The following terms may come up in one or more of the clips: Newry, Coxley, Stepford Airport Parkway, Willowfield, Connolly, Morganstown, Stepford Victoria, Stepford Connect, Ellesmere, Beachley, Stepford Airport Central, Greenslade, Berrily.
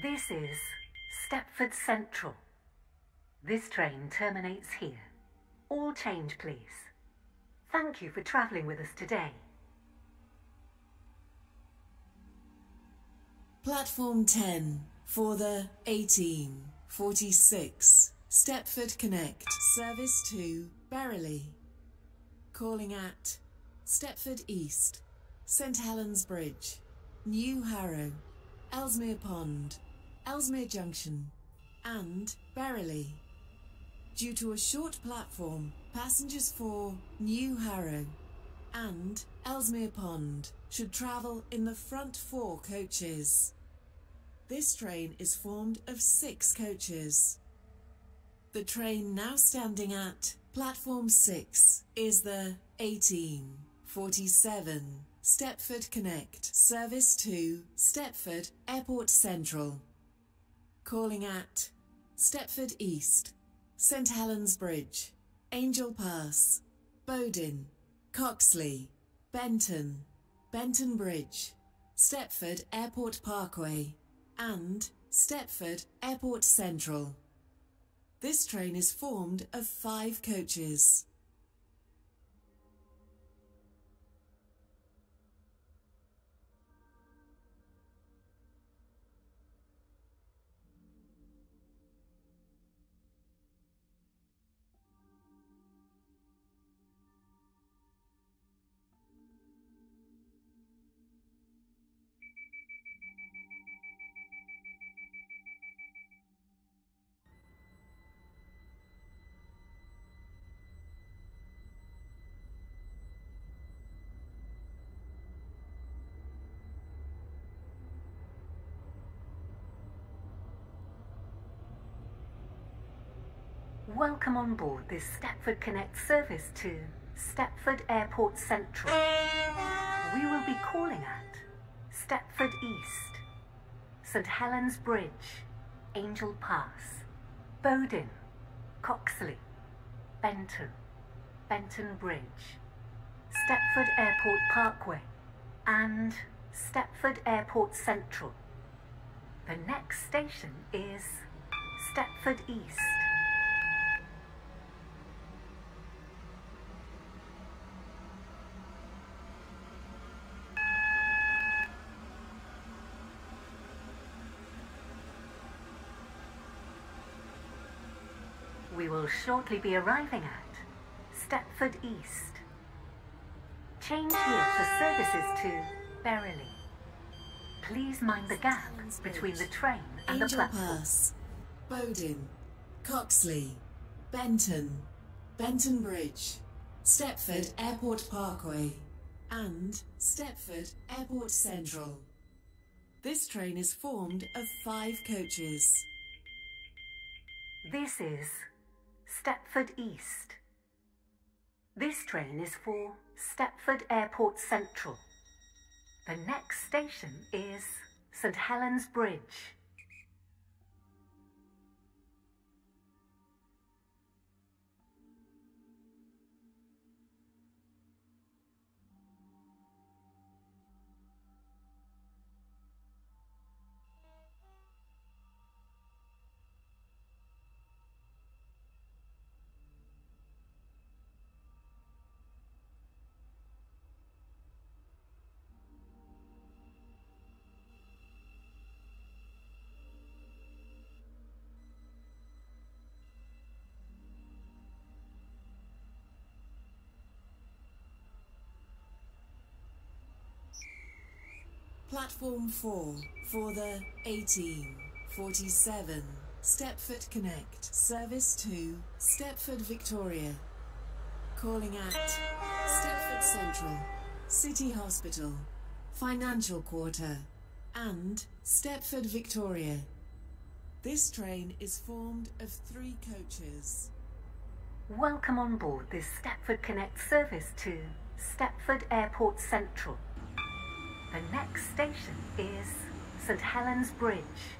This is Stepford Central. This train terminates here. All change, please. Thank you for travelling with us today. Platform 10 for the 1846 Stepford Connect service to Berrily. Calling at Stepford East, St Helens Bridge, New Harrow, Ellesmere Pond, Ellesmere Junction and Berrily. Due to a short platform, passengers for New Harrow and Ellesmere Pond should travel in the front four coaches. This train is formed of 6 coaches. The train now standing at platform 6 is the 1847 Stepford Connect service to Stepford Airport Central. Calling at Stepford East, St Helens Bridge, Angel Pass, Bowden, Coxley, Benton, Benton Bridge, Stepford Airport Parkway and Stepford Airport Central. This train is formed of 5 coaches. Welcome on board this Stepford Connect service to Stepford Airport Central. We will be calling at Stepford East, St Helens Bridge, Angel Pass, Bowden, Coxley, Benton, Benton Bridge, Stepford Airport Parkway and Stepford Airport Central. The next station is Stepford East. We will shortly be arriving at Stepford East. Change here for services to Berrily. Please mind the gap between the train and the platform. Pass, Bowden, Coxley, Benton, Benton Bridge, Stepford Airport Parkway and Stepford Airport Central. This train is formed of 5 coaches. This is Stepford East. This train is for Stepford Airport Central. The next station is St Helens Bridge. Platform 4 for the 1847 Stepford Connect service to Stepford Victoria. Calling at Stepford Central, City Hospital, Financial Quarter and Stepford Victoria. This train is formed of 3 coaches. Welcome on board this Stepford Connect service to Stepford Airport Central. The next station is St Helens Bridge.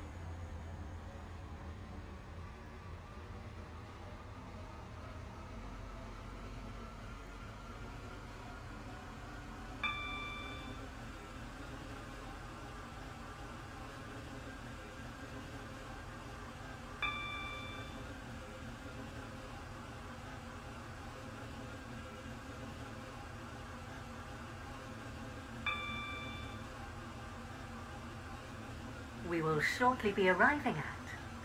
we will shortly be arriving at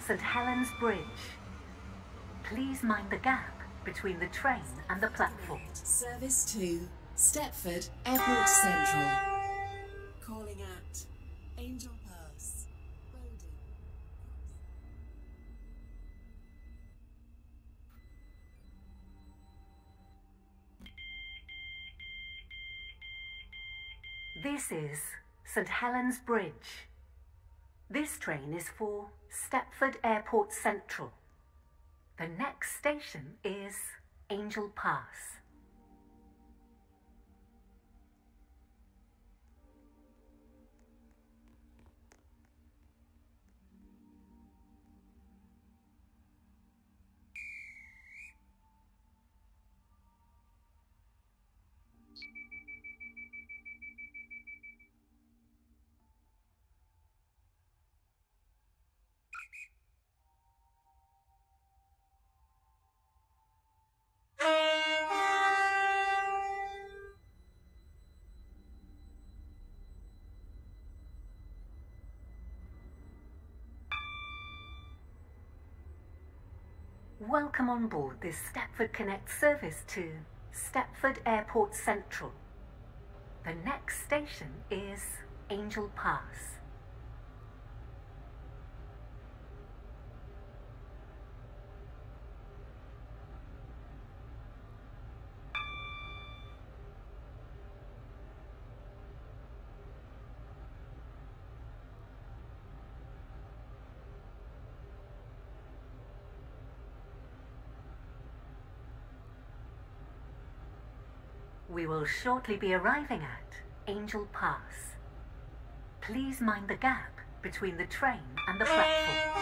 St Helens Bridge. Please mind the gap between the train and the platform. Service to Stepford Airport Central. Calling at Angel Pass. This is St Helens Bridge. This train is for Stepford Airport Central. The next station is Angel Pass. Welcome on board this Stepford Connect service to Stepford Airport Central. The next station is Angel Pass. We will shortly be arriving at Angel Pass. Please mind the gap between the train and the platform.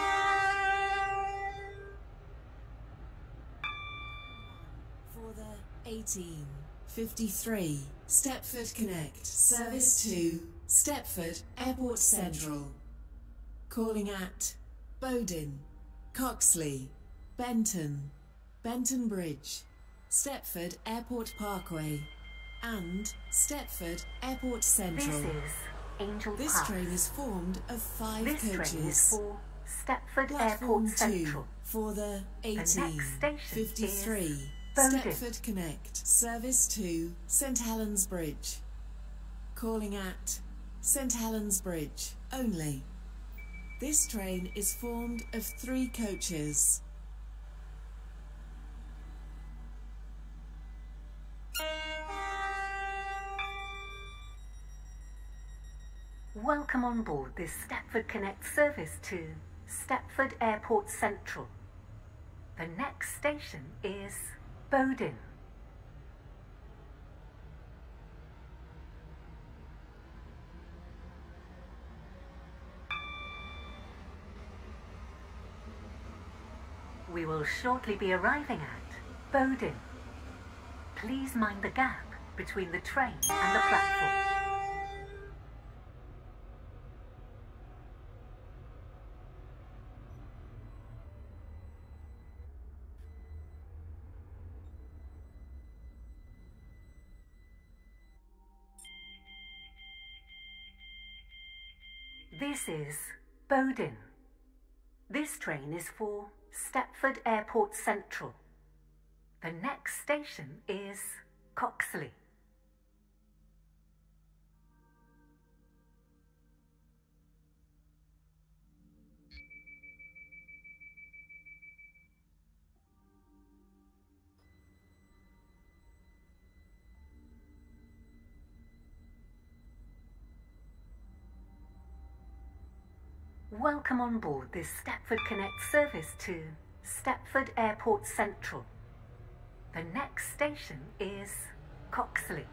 For the 18:53 Stepford Connect service to Stepford Airport Central. Calling at Bowden, Coxley, Benton, Benton Bridge, Stepford Airport Parkway and Stepford Airport Central. This is Angel Pass. This train is formed of 5 coaches. Train is for Stepford Airport Central. For the 18:53 Stepford Connect service to St Helens Bridge. Calling at St Helens Bridge only. This train is formed of 3 coaches. Welcome on board this Stepford Connect service to Stepford Airport Central. The next station is Bowden. We will shortly be arriving at Bowden. Please mind the gap between the train and the platform. This is Bowden. This train is for Stepford Airport Central. The next station is Coxley. Welcome on board this Stepford Connect service to Stepford Airport Central. The next station is Coxley.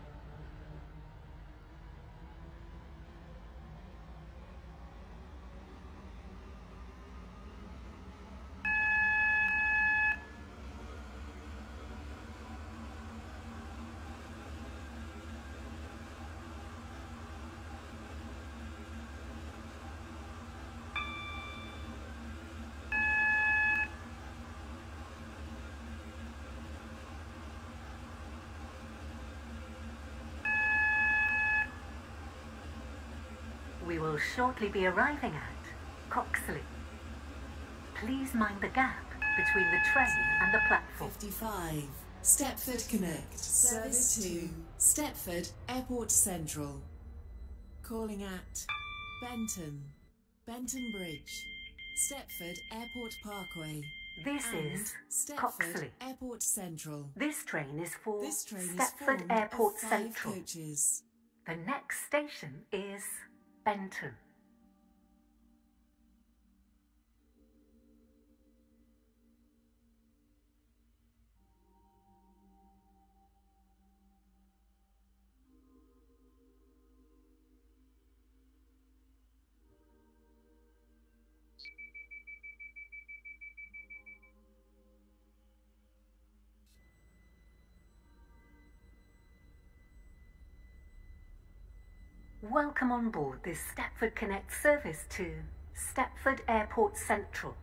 We will shortly be arriving at Coxley. Please mind the gap between the train and the platform. 55. Stepford Connect. Service to Stepford Airport Central. Calling at Benton, Benton Bridge, Stepford Airport Parkway. This is Stepford Airport Central. This train is for Stepford Airport Central. Coaches. The next station is Benton. Welcome on board this Stepford Connect service to Stepford Airport Central.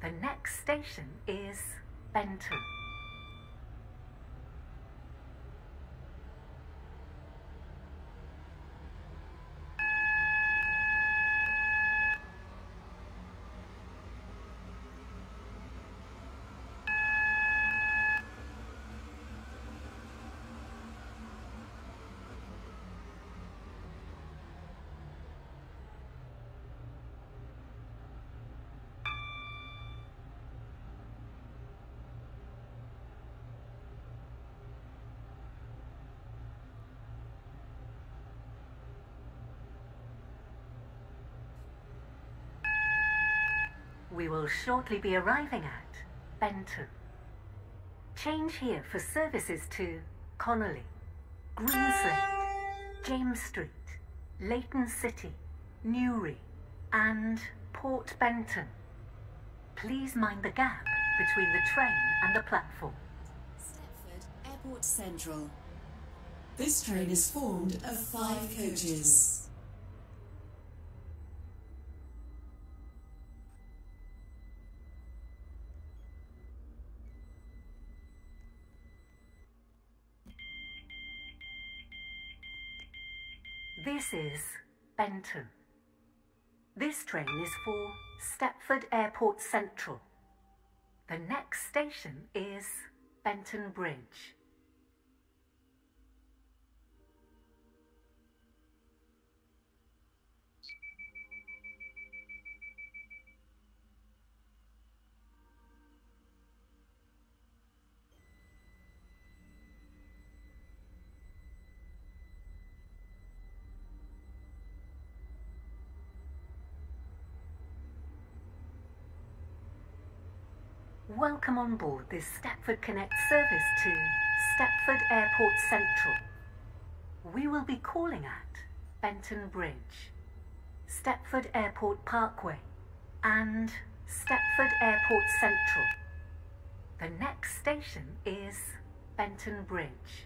The next station is Benton. We will shortly be arriving at Benton. Change here for services to Connolly, Greenslade, James Street, Leighton City, Newry and Port Benton. Please mind the gap between the train and the platform. Stepford Airport Central. This train is formed of 5 coaches. This is Benton. This train is for Stepford Airport Central. The next station is Benton Bridge. Welcome on board this Stepford Connect service to Stepford Airport Central. We will be calling at Benton Bridge, Stepford Airport Parkway and Stepford Airport Central. The next station is Benton Bridge.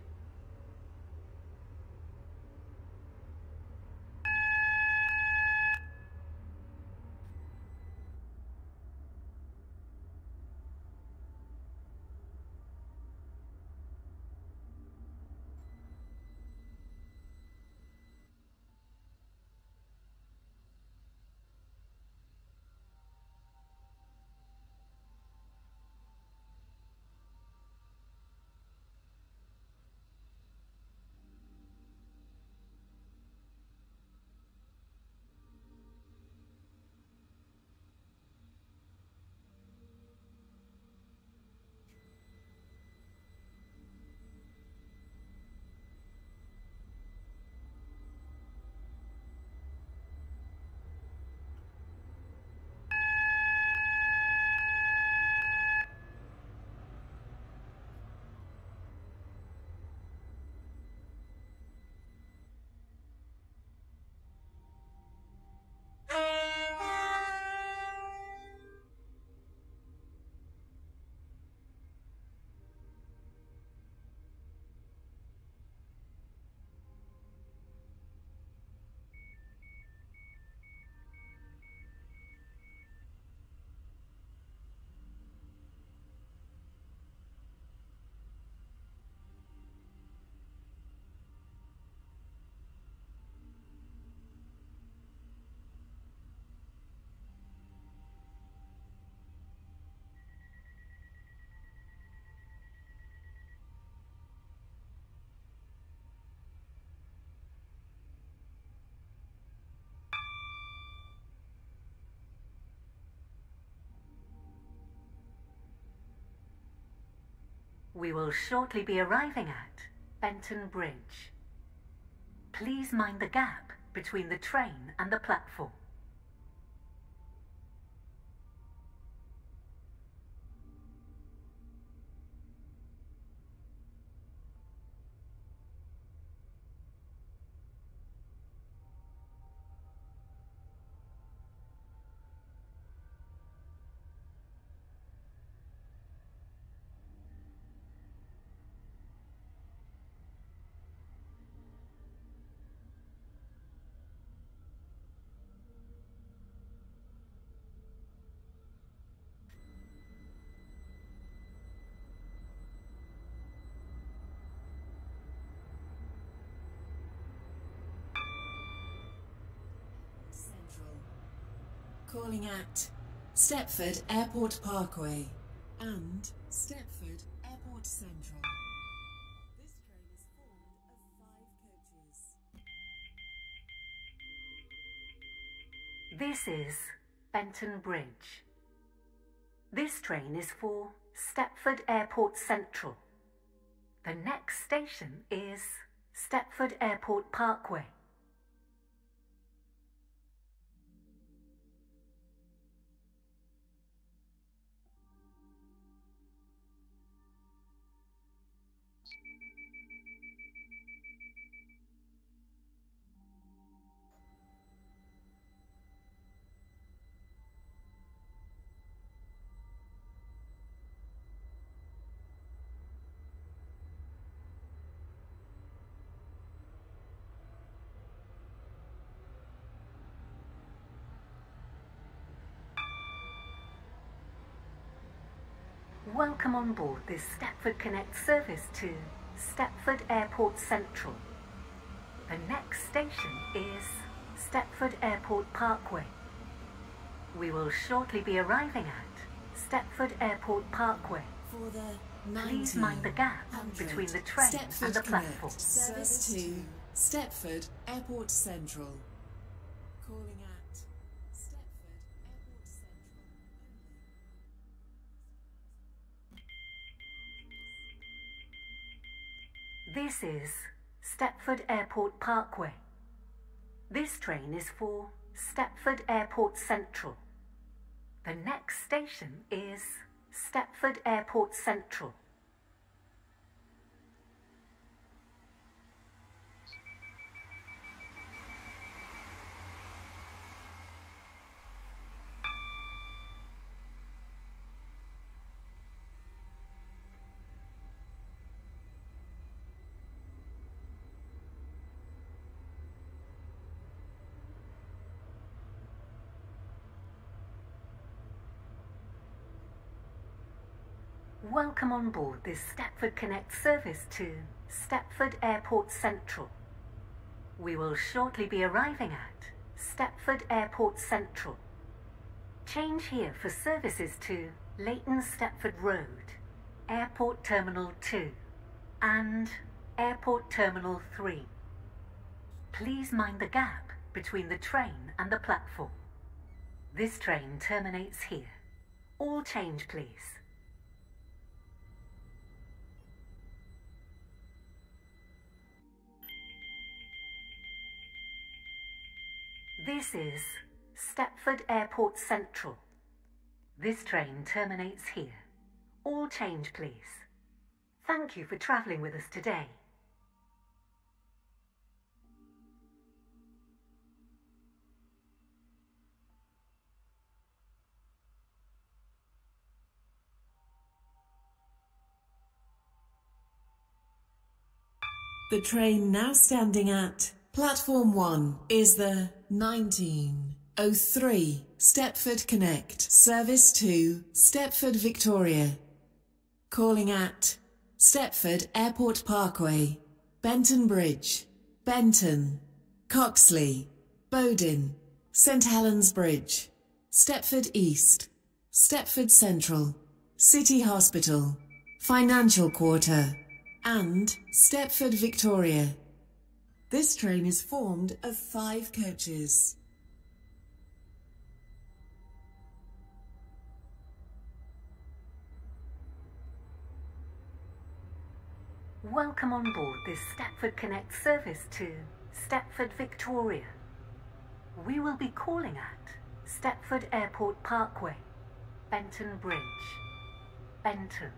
We will shortly be arriving at Benton Bridge. Please mind the gap between the train and the platform. Calling at Stepford Airport Parkway and Stepford Airport Central. This train is formed of 5 coaches. This is Benton Bridge. This train is for Stepford Airport Central. The next station is Stepford Airport Parkway. Welcome on board this Stepford Connect service to Stepford Airport Central. The next station is Stepford Airport Parkway. We will shortly be arriving at Stepford Airport Parkway. For the please mind the gap between the train Stepford and the platform. Service to Stepford Airport Central. Calling out. This is Stepford Airport Parkway. This train is for Stepford Airport Central. The next station is Stepford Airport Central. Welcome on board this Stepford Connect service to Stepford Airport Central. We will shortly be arriving at Stepford Airport Central. Change here for services to Leighton Stepford Road, Airport Terminal 2 and Airport Terminal 3. Please mind the gap between the train and the platform. This train terminates here. All change please. This is Stepford Airport Central. This train terminates here. All change, please. Thank you for travelling with us today. The train now standing at Platform 1 is the 1903 Stepford Connect service to Stepford Victoria. Calling at Stepford Airport Parkway, Benton Bridge, Benton, Coxley, Bowden, St Helens Bridge, Stepford East, Stepford Central, City Hospital, Financial Quarter, and Stepford Victoria. This train is formed of 5 coaches. Welcome on board this Stepford Connect service to Stepford Victoria. We will be calling at Stepford Airport Parkway, Benton Bridge, Benton,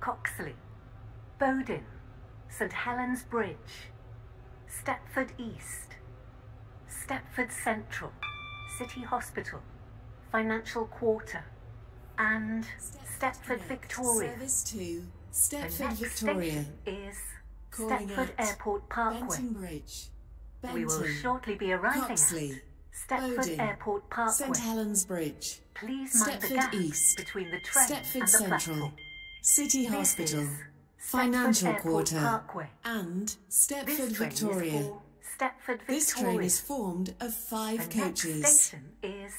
Coxley, Bowden, St Helens Bridge, Stepford East, Stepford Central, City Hospital, Financial Quarter, and Stepford Victoria. Service to Stepford Victoria is Stepford Airport Parkway. Bridge, Benton, we will shortly be arriving Coxley, at Stepford Bowden, Airport Parkway, St Helens Bridge, please mind Stepford the gap East, between the train Stepford and the Central, platform. City this Hospital, Financial Airport Quarter, Parkway, and Stepford Victoria. Stepford Victoria. This train is formed of 5 coaches. Next station is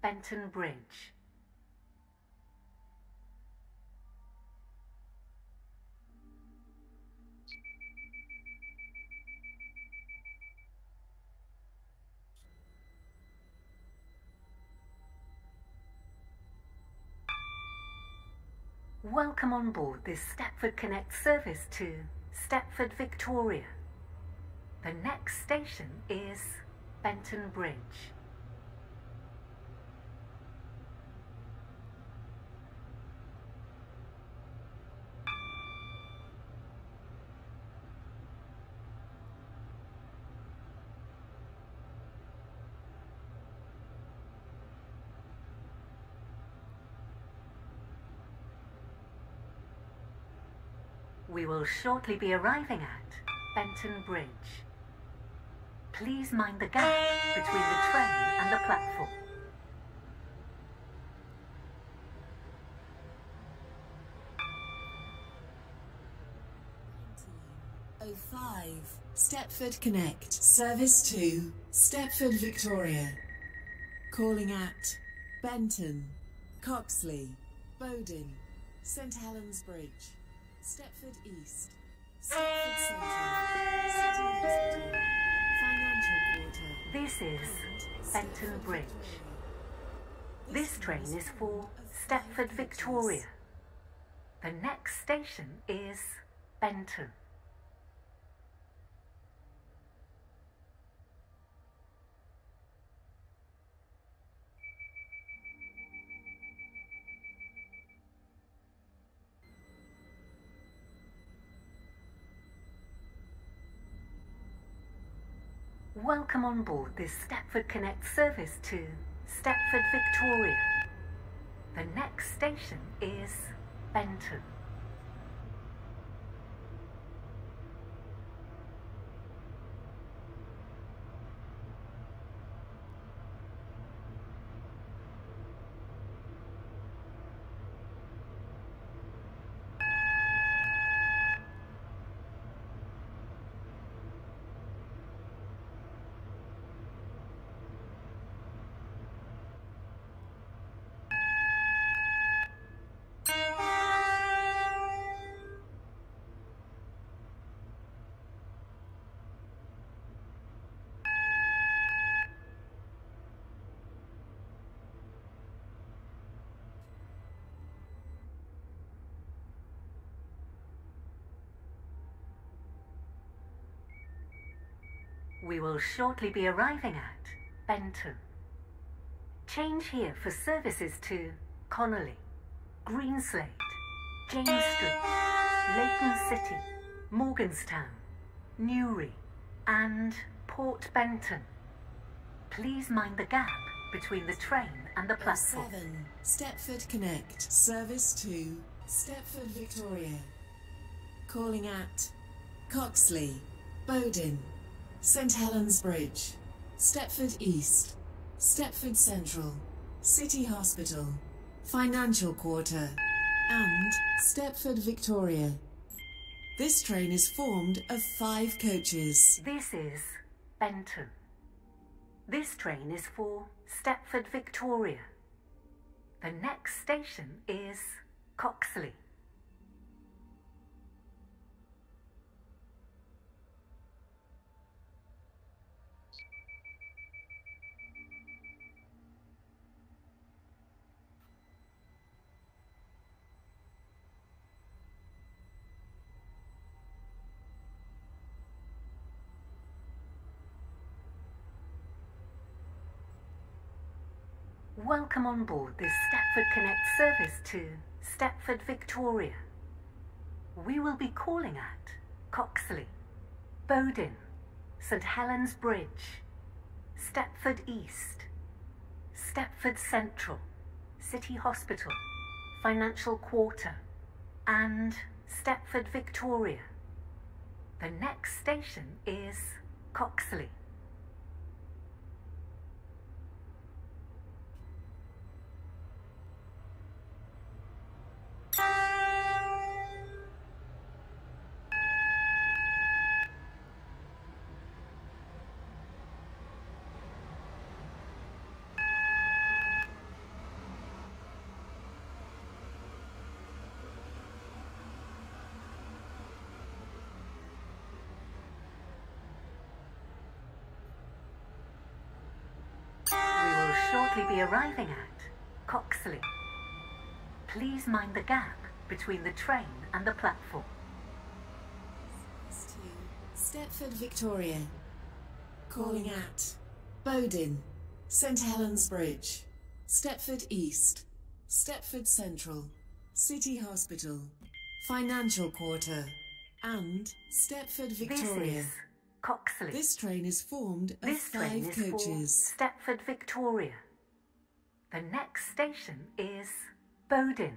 Benton Bridge. Welcome on board this Stepford Connect service to Stepford Victoria. The next station is Benton Bridge. We will shortly be arriving at Benton Bridge. Please mind the gap between the train and the platform. O5 Stepford Connect service to Stepford Victoria, calling at Benton, Coxley, Bowden, St Helens Bridge, Stepford East, Stepford Central, City Hospital, Financial Quarter. This is Benton Bridge. This train is for Stepford Victoria. The next station is Benton. Welcome on board this Stepford Connect service to Stepford Victoria. The next station is Benton. We will shortly be arriving at Benton. Change here for services to Connolly, Greenslade, James Street, Leighton City, Morganstown, Newry, and Port Benton. Please mind the gap between the train and the platform. Stepford Connect service to Stepford Victoria, calling at Coxley, Bowden, St Helens Bridge, Stepford East, Stepford Central, City Hospital, Financial Quarter, and Stepford Victoria. This train is formed of 5 coaches. This is Benton. This train is for Stepford Victoria. The next station is Coxley. Welcome on board this Stepford Connect service to Stepford Victoria. We will be calling at Coxley, Bowden, St Helens Bridge, Stepford East, Stepford Central, City Hospital, Financial Quarter and Stepford Victoria. The next station is Coxley. Shortly be arriving at Coxley. Please mind the gap between the train and the platform. Service to Stepford Victoria. Calling at Bowden, St Helens Bridge, Stepford East, Stepford Central, City Hospital, Financial Quarter, and Stepford Victoria. This is Coxley. This train is formed of 5 coaches. Stepford Victoria. The next station is Bowden.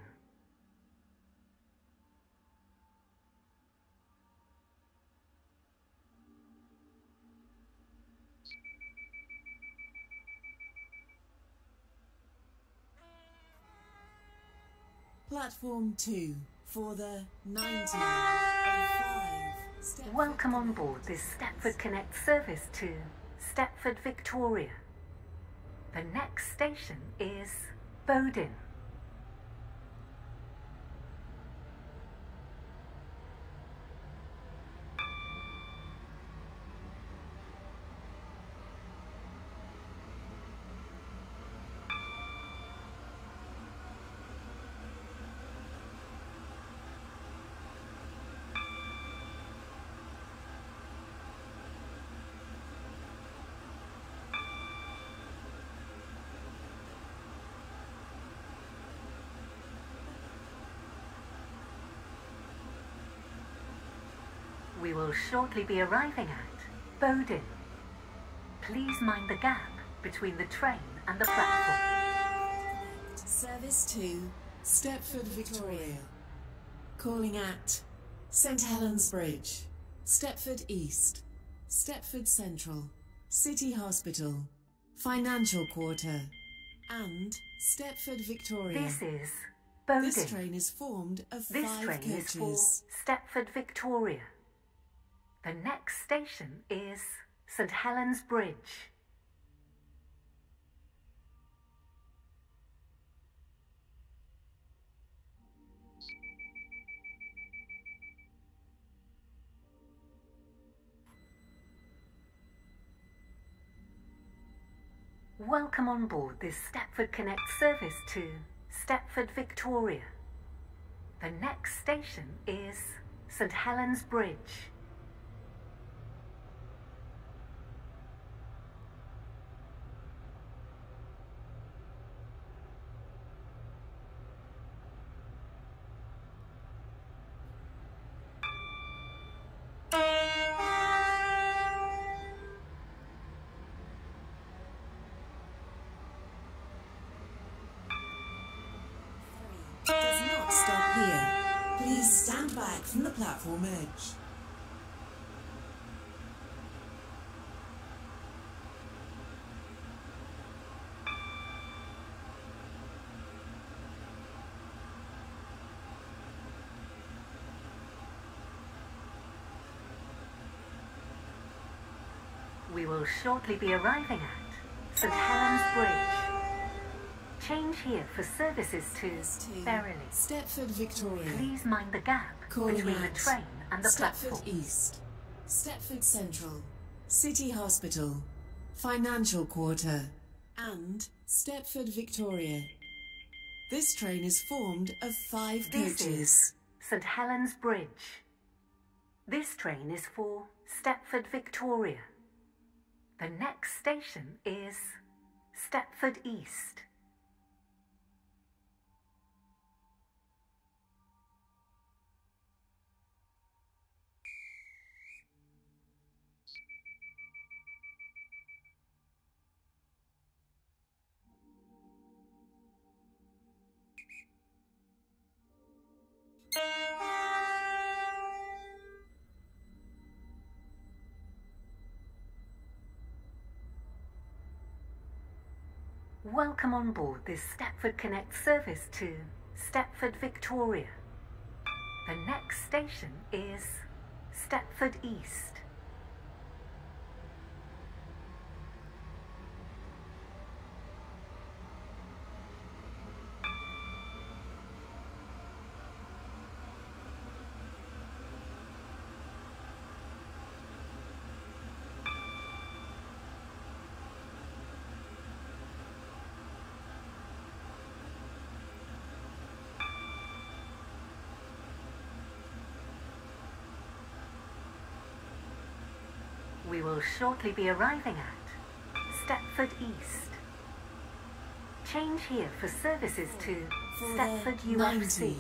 Platform 2 for the 1905. Welcome on board this Stepford Connect service to Stepford Victoria. The next station is Bowden. We will shortly be arriving at Bowden. Please mind the gap between the train and the platform. Service to Stepford Victoria. Calling at St Helens Bridge, Stepford East, Stepford Central, City Hospital, Financial Quarter, and Stepford Victoria. This is Bowden. This train is formed of 5 coaches. This train is for Stepford Victoria. The next station is St Helens Bridge. Welcome on board this Stepford Connect service to Stepford Victoria. The next station is St Helens Bridge. Please stand back from the platform edge. We will shortly be arriving at St Helens Bridge. Change here for services to Berrily, Stepford Victoria. Please mind the gap between the train and the platform. Stepford East, Stepford Central, City Hospital, Financial Quarter, and Stepford Victoria. This train is formed of 5 coaches. St Helens Bridge. This train is for Stepford Victoria. The next station is Stepford East. Welcome on board this Stepford Connect service to Stepford Victoria. The next station is Stepford East. We will shortly be arriving at Stepford East. Change here for services to Stepford UFC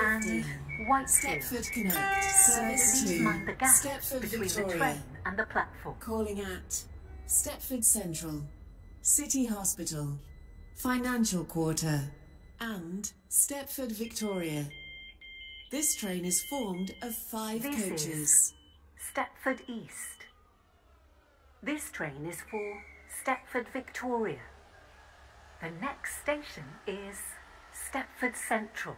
and Whitefield. Stepford Connect service to Stepford between the train and the platform. Calling at Stepford Central, City Hospital, Financial Quarter and Stepford Victoria. This train is formed of five coaches. Stepford East. This train is for Stepford Victoria. The next station is Stepford Central.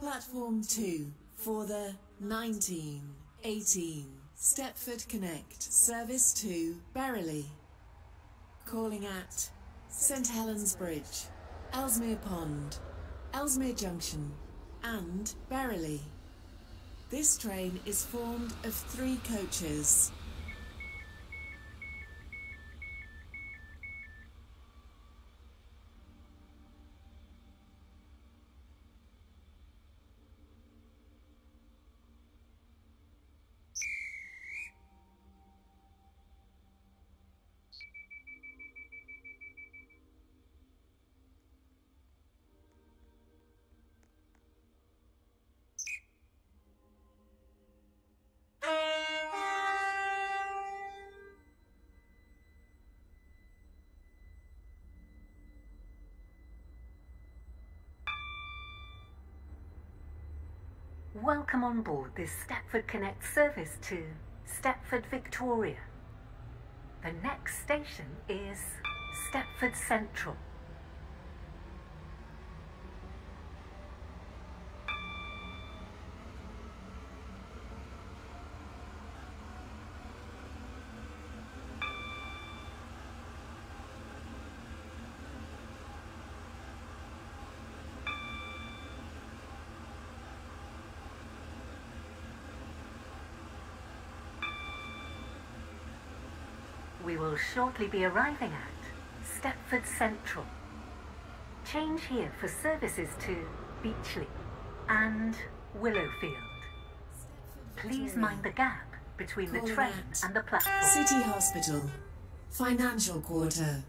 Platform 2 for the 1918 Stepford Connect service to Berrily. Calling at St Helens Bridge, Ellesmere Pond, Ellesmere Junction and Berrily. This train is formed of 3 coaches. Welcome on board this Stepford Connect service to Stepford Victoria. The next station is Stepford Central. We will shortly be arriving at Stepford Central. Change here for services to Beachley and Willowfield. Please mind the gap between the train and the platform. City Hospital, Financial Quarter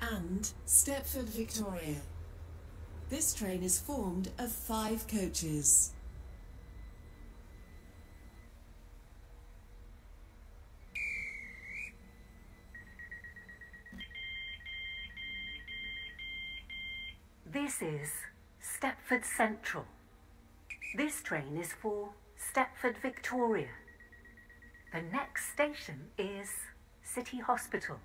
and Stepford Victoria. This train is formed of 5 coaches. This is Stepford Central. This train is for Stepford Victoria. The next station is City Hospital.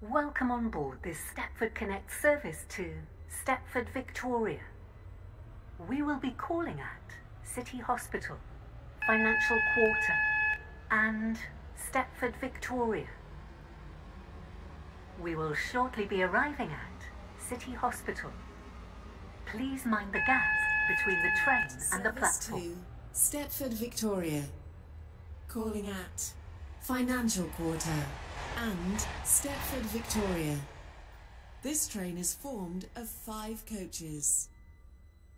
Welcome on board this Stepford Connect service to Stepford Victoria. we will be calling at City Hospital, Financial Quarter, and Stepford Victoria. We will shortly be arriving at City Hospital. Please mind the gap between the train and the platform. Service to Stepford Victoria, calling at Financial Quarter and Stepford Victoria. This train is formed of 5 coaches.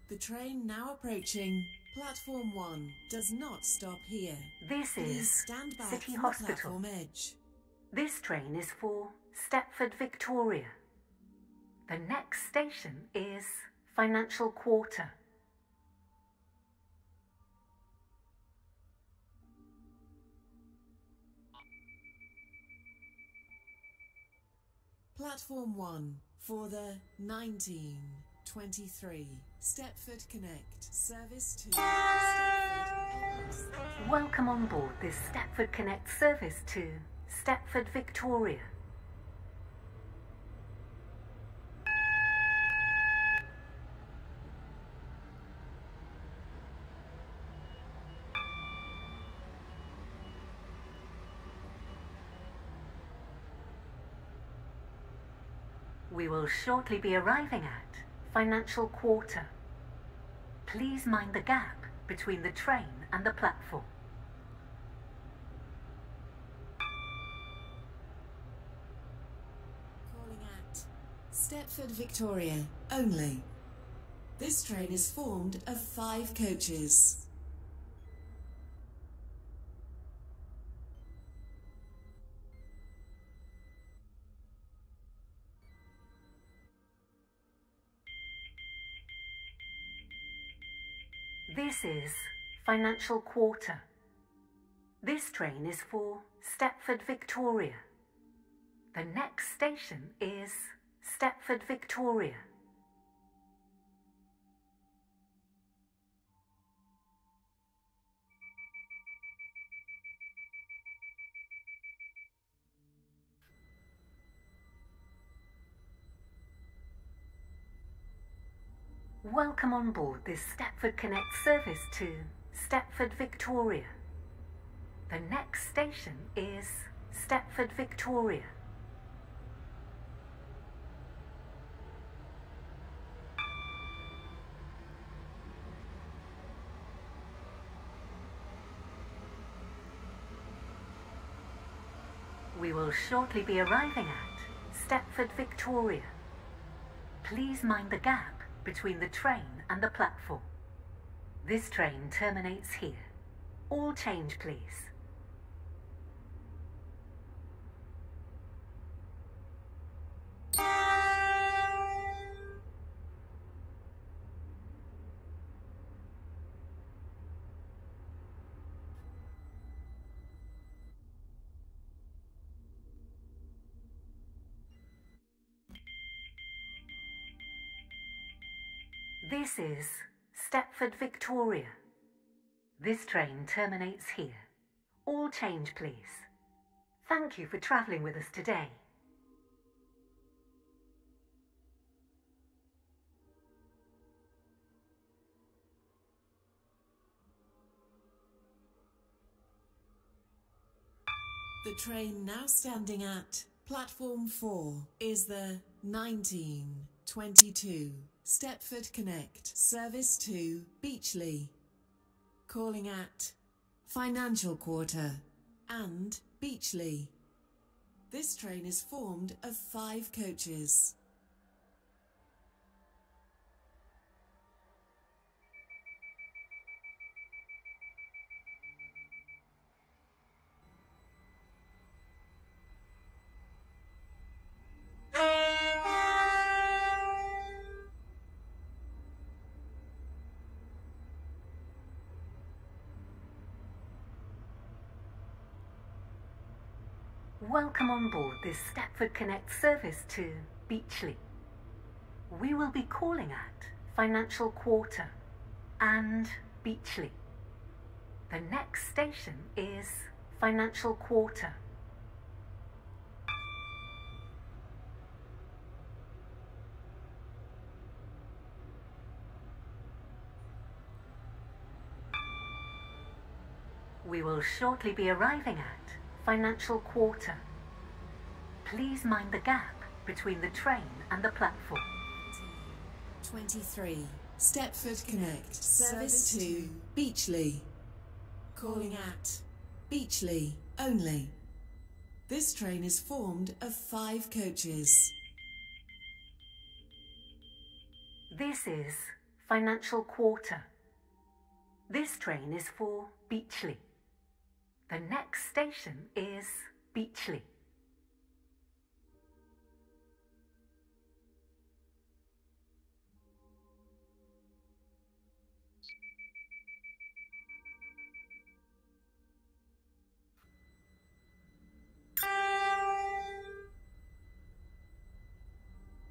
The train now approaching Platform 1 does not stop here. This is City Hospital. This train is for Stepford Victoria. The next station is Financial Quarter. Platform 1 for the 1923 Stepford Connect service to Stepford. Welcome on board this Stepford Connect service to Stepford Victoria. We will shortly be arriving at Financial Quarter. Please mind the gap between the train and the platform. Calling at Stepford Victoria only. This train is formed of 5 coaches. This is Financial Quarter. This train is for Stepford Victoria. The next station is Stepford Victoria. Welcome on board this Stepford Connect service to Stepford Victoria. The next station is Stepford Victoria. We will shortly be arriving at Stepford Victoria. Please mind the gap between the train and the platform. This train terminates here. All change, please. This is Stepford Victoria. This train terminates here. All change, please. Thank you for travelling with us today. The train now standing at Platform 4 is the 1922 Stepford Connect service to Beachley, calling at Financial Quarter and Beachley. This train is formed of 5 coaches. Welcome on board this Stepford Connect service to Beachley. We will be calling at Financial Quarter and Beachley. The next station is Financial Quarter. We will shortly be arriving at Financial Quarter. Please mind the gap between the train and the platform. 23. Stepford Connect. Service to Beachley. Calling at Beachley only. This train is formed of 5 coaches. This is Financial Quarter. This train is for Beachley. The next station is Beachley.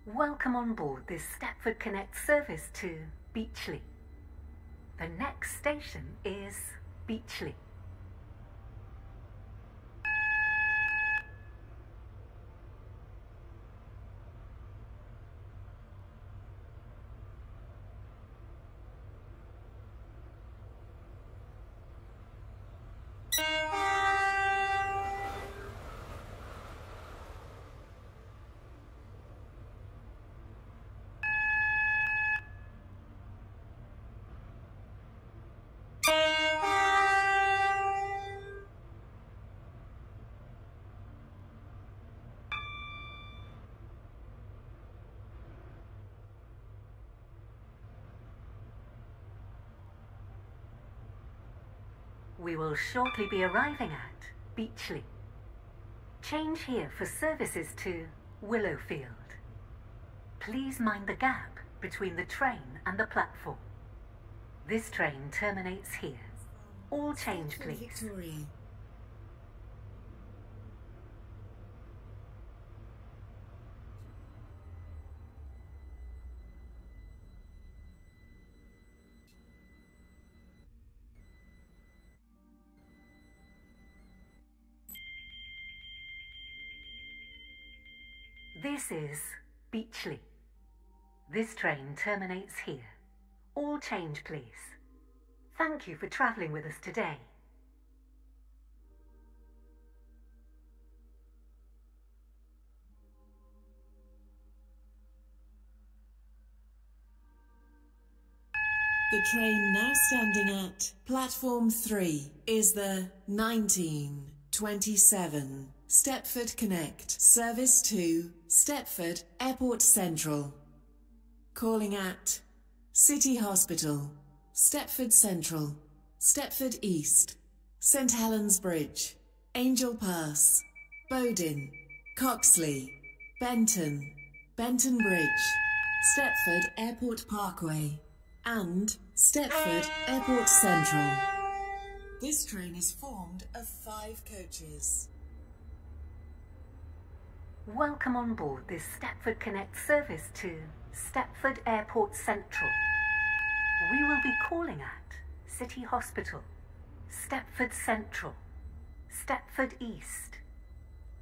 Welcome on board this Stepford Connect service to Beachley. The next station is Beachley. We will shortly be arriving at Beachley. Change here for services to Willowfield. Please mind the gap between the train and the platform. This train terminates here. All change, please. Victoria. This is Beachley. This train terminates here. All change, please. Thank you for travelling with us today. The train now standing at Platform 3 is the 1927. Stepford Connect service to Stepford Airport Central. Calling at City Hospital, Stepford Central, Stepford East, St Helens Bridge, Angel Pass, Bowden, Coxley, Benton, Benton Bridge, Stepford Airport Parkway, and Stepford Airport Central. This train is formed of 5 coaches. Welcome on board this Stepford Connect service to Stepford Airport Central. We will be calling at City Hospital, Stepford Central, Stepford East,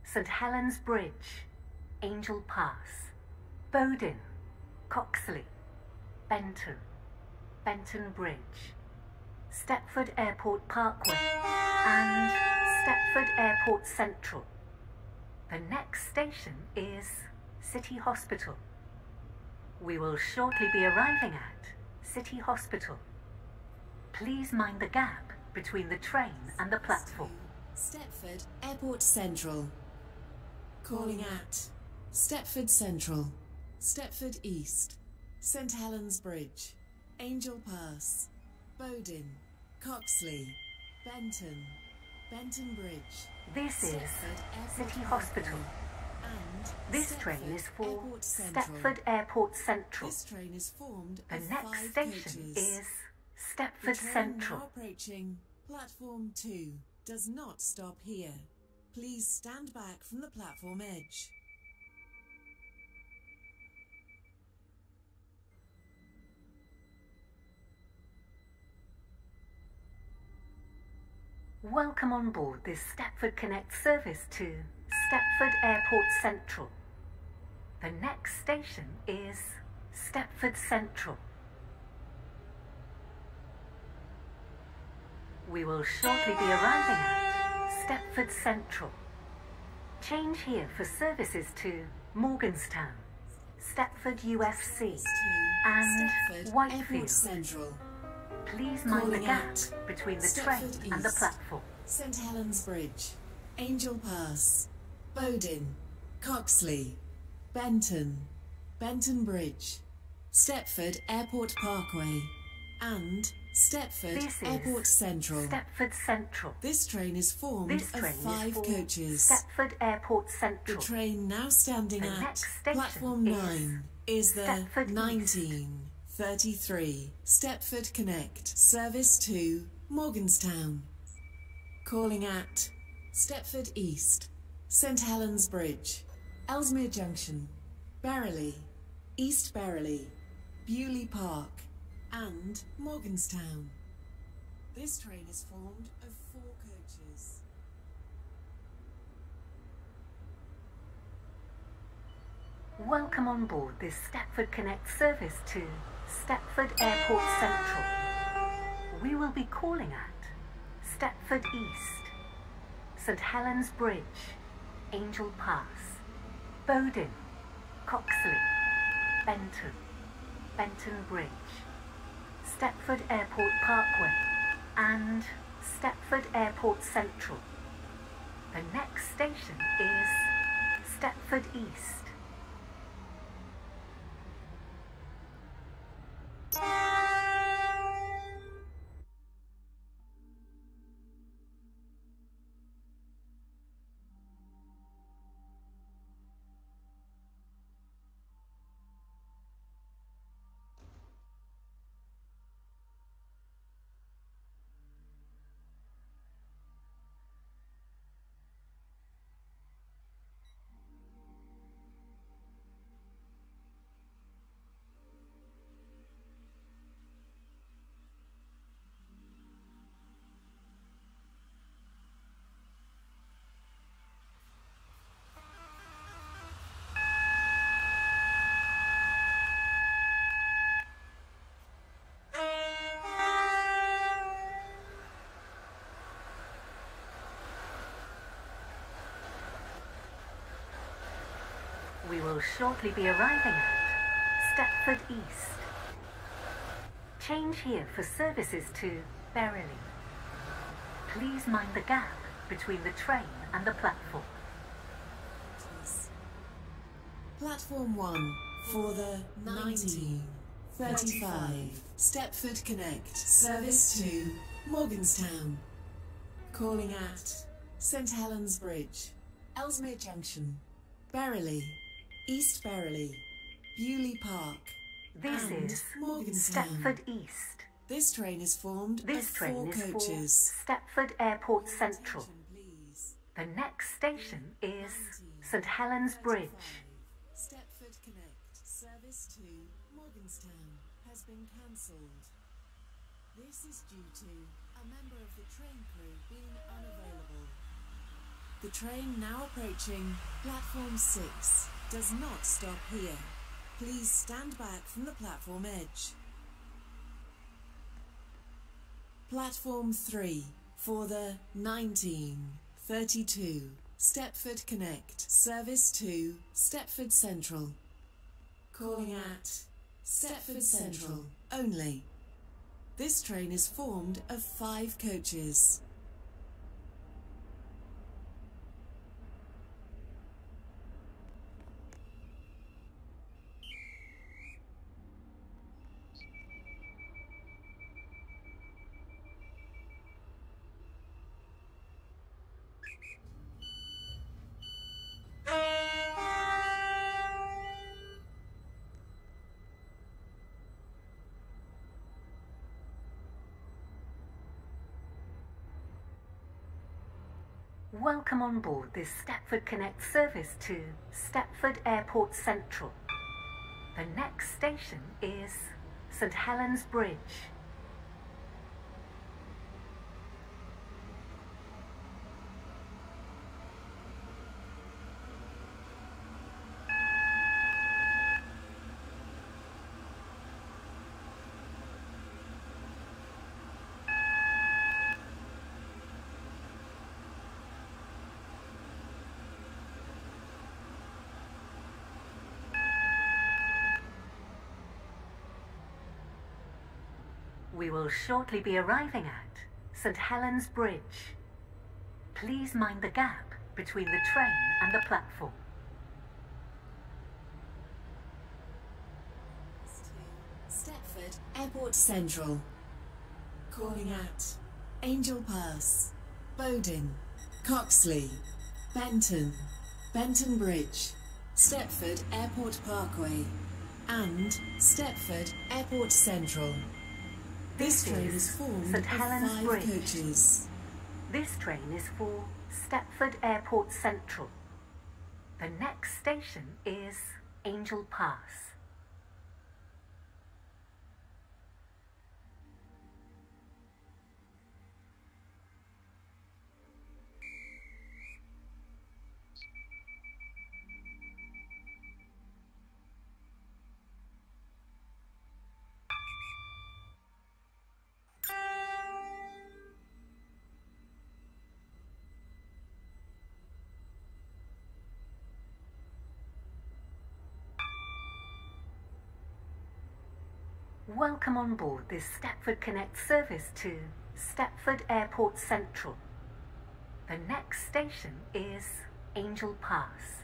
St Helens Bridge, Angel Pass, Bowden, Coxley, Benton, Benton Bridge, Stepford Airport Parkway and Stepford Airport Central. The next station is City Hospital. We will shortly be arriving at City Hospital. Please mind the gap between the train and the platform. Stepford Airport Central. Calling at Stepford Central, Stepford East, St Helens Bridge, Angel Pass, Bowden, Coxley, Benton, Benton Bridge. This is City Hospital. This train is for Stepford Airport Central. The next station is Stepford Central. Approaching platform 2 does not stop here. Please stand back from the platform edge. Welcome on board this Stepford Connect service to Stepford Airport Central. The next station is Stepford Central. we will shortly be arriving at Stepford Central. Change here for services to Morganstown, Stepford UFC and Stepford Whitefield Central. Please mind the gap between the train and the platform. St Helens Bridge, Angel Pass, Bowden, Coxley, Benton, Benton Bridge, Stepford Airport Parkway and Stepford Airport Central. Stepford Central. This train is formed of 5 coaches. Stepford Airport Central. The train now standing at platform 9 is the 1933 Stepford Connect service to Morganstown. Calling at Stepford East, St Helens Bridge, Ellesmere Junction, Berrily, East Berrily, Bewley Park and Morganstown. This train is formed of 4 coaches. Welcome on board this Stepford Connect service to Stepford Airport Central. We will be calling at Stepford East, St Helens Bridge, Angel Pass, Bowden, Coxley, Benton, Benton Bridge, Stepford Airport Parkway and Stepford Airport Central. The next station is Stepford East. We will shortly be arriving at Stepford East. Change here for services to Berrily. Please mind the gap between the train and the platform. Platform 1 for the 1935 Stepford Connect service to Morganstown. Calling at St Helens Bridge, Ellesmere Junction, Berrily, East Berrily, Bewley Park. This is Stepford East. This train is formed of 4 coaches. Stepford Airport Central. The next station is St Helens Bridge. Stepford Connect service to Morganstown has been cancelled. This is due to a member of the train crew being unavailable. The train now approaching platform 6 does not stop here. Please stand back from the platform edge. Platform 3 for the 1932 Stepford Connect service to Stepford Central. Calling at Stepford Central only. This train is formed of 5 coaches. Welcome on board this Stepford Connect service to Stepford Airport Central. The next station is St Helens Bridge. We will shortly be arriving at St. Helens Bridge. Please mind the gap between the train and the platform. Stepford Airport Central. Calling at Angel Pass, Bowden, Coxley, Benton, Benton Bridge, Stepford Airport Parkway, and Stepford Airport Central. This train is formed of 5 coaches. This train is for Stepford Airport Central. The next station is Angel Pass. Welcome on board this Stepford Connect service to Stepford Airport Central. The next station is Angel Pass.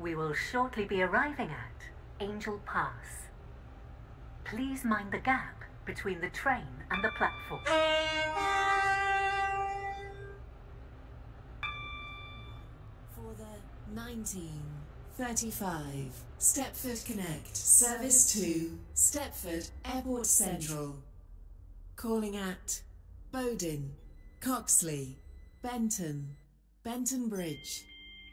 We will shortly be arriving at Angel Pass. Please mind the gap between the train and the platform. For the 1935 Stepford Connect service to Stepford Airport Central. Calling at Bowden, Coxley, Benton, Benton Bridge,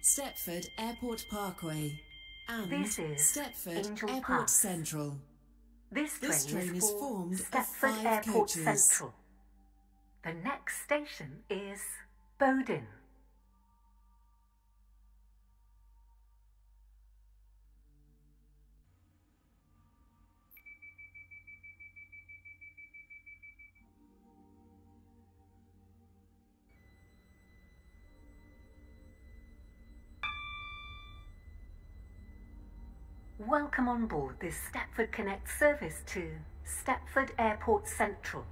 Stepford Airport Parkway, and this is Stepford Angel Airport Pass. Central. This train is formed of 5 Airport coaches. Central. The next station is Bowden. Welcome on board this Stepford Connect service to Stepford Airport Central.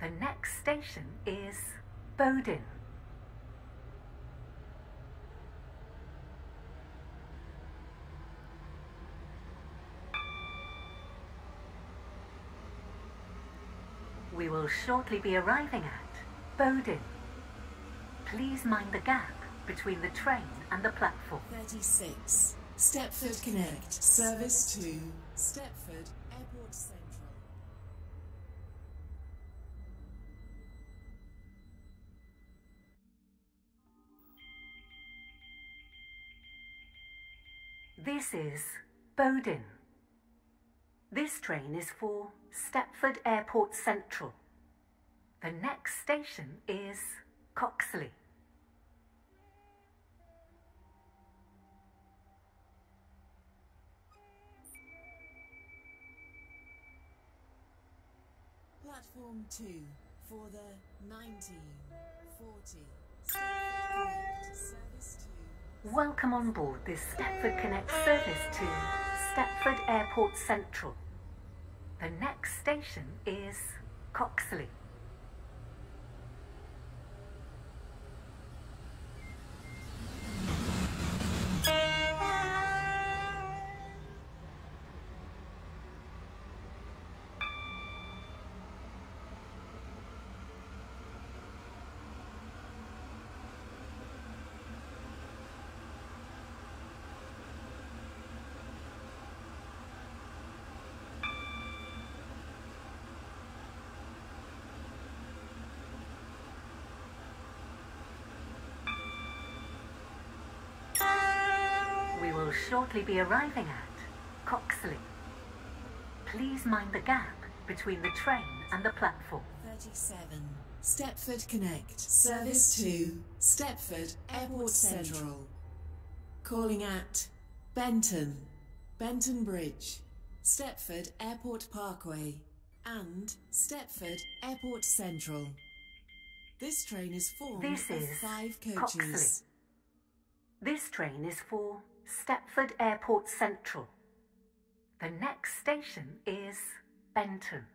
The next station is Bowden. We will shortly be arriving at Bowden. Please mind the gap between the train and the platform. 36. Stepford Connect service to Stepford Airport Central. This is Bowden. This train is for Stepford Airport Central. The next station is Coxley. Platform 2 for the 1940 Stepford Connect service to. Welcome on board this Stepford Connect service to Stepford Airport Central. The next station is Coxley. Will shortly be arriving at Coxley. Please mind the gap between the train and the platform. 37. Stepford Connect service to Stepford Airport Central. Calling at Benton, Benton Bridge, Stepford Airport Parkway and Stepford Airport Central. This train is formed for 5 coaches. This train is for Stepford Airport Central. The next station is Benton.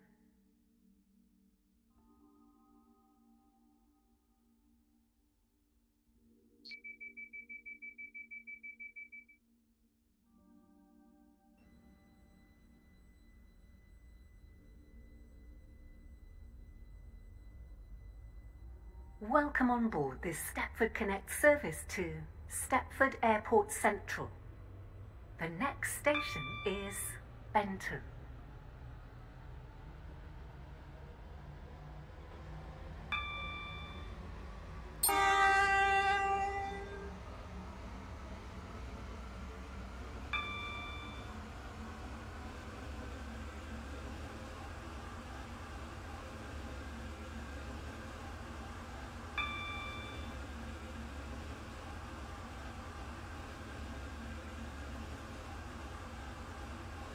Welcome on board this Stepford Connect service to Stepford Airport Central. The next station is Benton.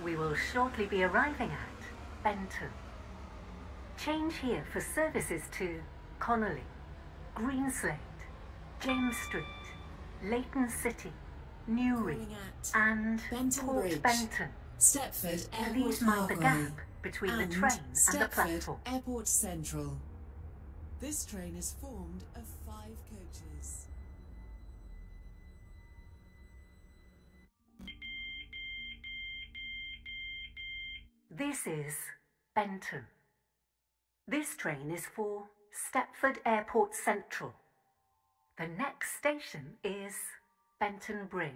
We will shortly be arriving at Benton. Change here for services to Connolly, Greenslade, James Street, Leighton City, Newry and Benton Port Bridge, Benton. Stepford Airport. Please mind the gap between the train and the platform. Airport Central. This train is formed of 5 coaches. This is Benton. This train is for Stepford Airport Central. The next station is Benton Bridge.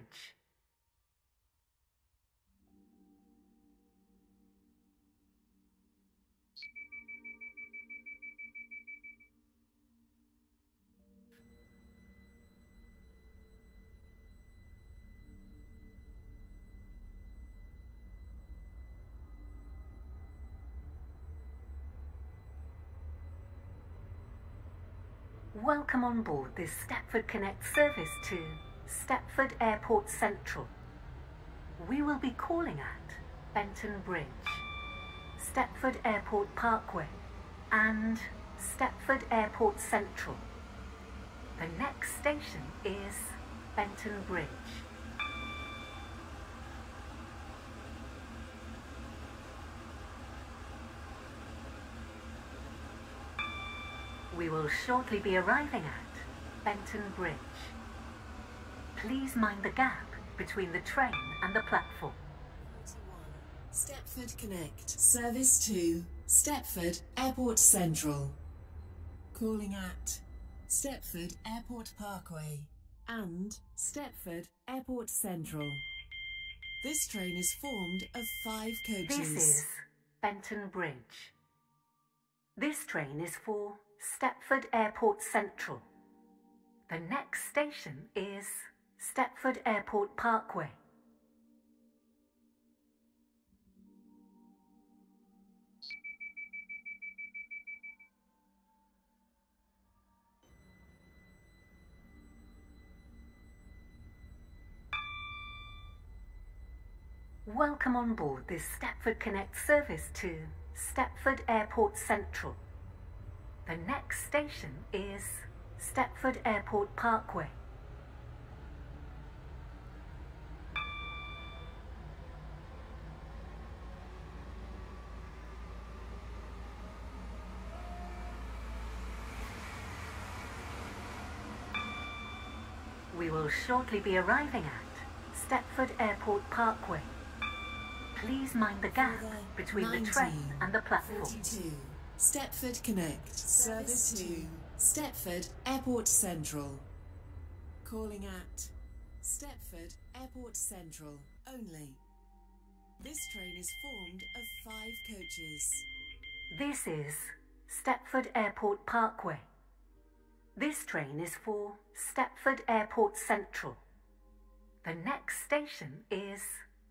Welcome on board this Stepford Connect service to Stepford Airport Central. We will be calling at Benton Bridge, Stepford Airport Parkway and Stepford Airport Central. The next station is Benton Bridge. We will shortly be arriving at Benton Bridge. Please mind the gap between the train and the platform. Stepford Connect service to Stepford Airport Central. Calling at Stepford Airport Parkway and Stepford Airport Central. This train is formed of 5 coaches. This is Benton Bridge. This train is for Stepford Airport Central. The next station is Stepford Airport Parkway. Welcome on board this Stepford Connect service to Stepford Airport Central. The next station is Stepford Airport Parkway. We will shortly be arriving at Stepford Airport Parkway. Please mind the gap between the train and the platform. Stepford Connect service to Stepford Airport Central. Calling at Stepford Airport Central only. This train is formed of 5 coaches. This is Stepford Airport Parkway. This train is for Stepford Airport Central. The next station is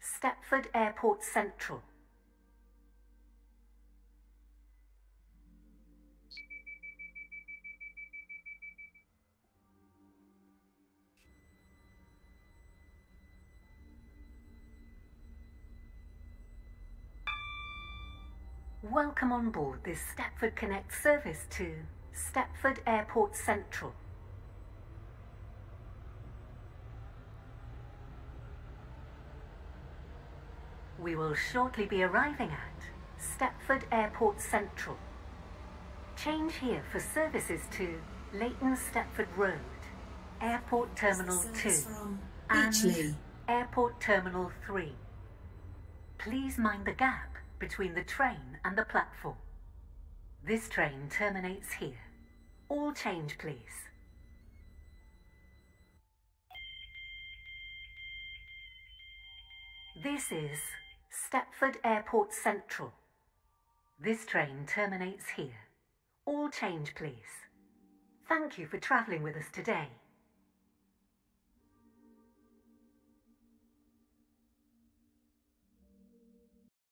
Stepford Airport Central. Welcome on board this Stepford Connect service to Stepford Airport Central. We will shortly be arriving at Stepford Airport Central. Change here for services to Leighton Stepford Road, Airport Terminal 2 and Airport Terminal 3. Please mind the gap between the train and the platform. This train terminates here. All change, please. This is Stepford Airport Central. This train terminates here. All change, please. Thank you for travelling with us today.